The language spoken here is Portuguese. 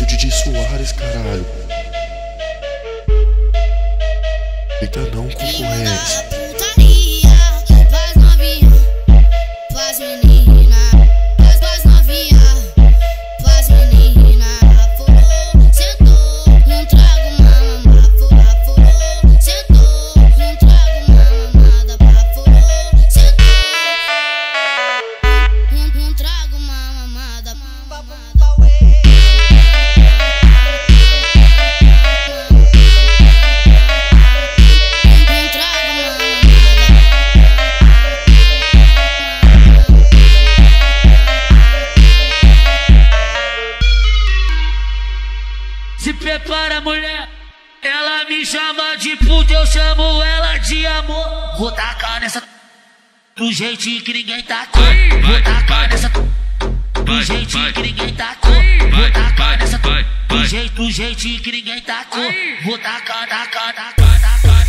Esse é o DJ Soares, caralho. Eita, não concorrência. Se prepara, mulher, ela me chama de puta, eu chamo ela de amor. Vou tacar nessa do jeito que ninguém tacou. Vou tacar nessa do jeito que ninguém tacou. Vou tacar nessa do jeito que ninguém tacou. Vou tacar, tacar, tacar, tacar.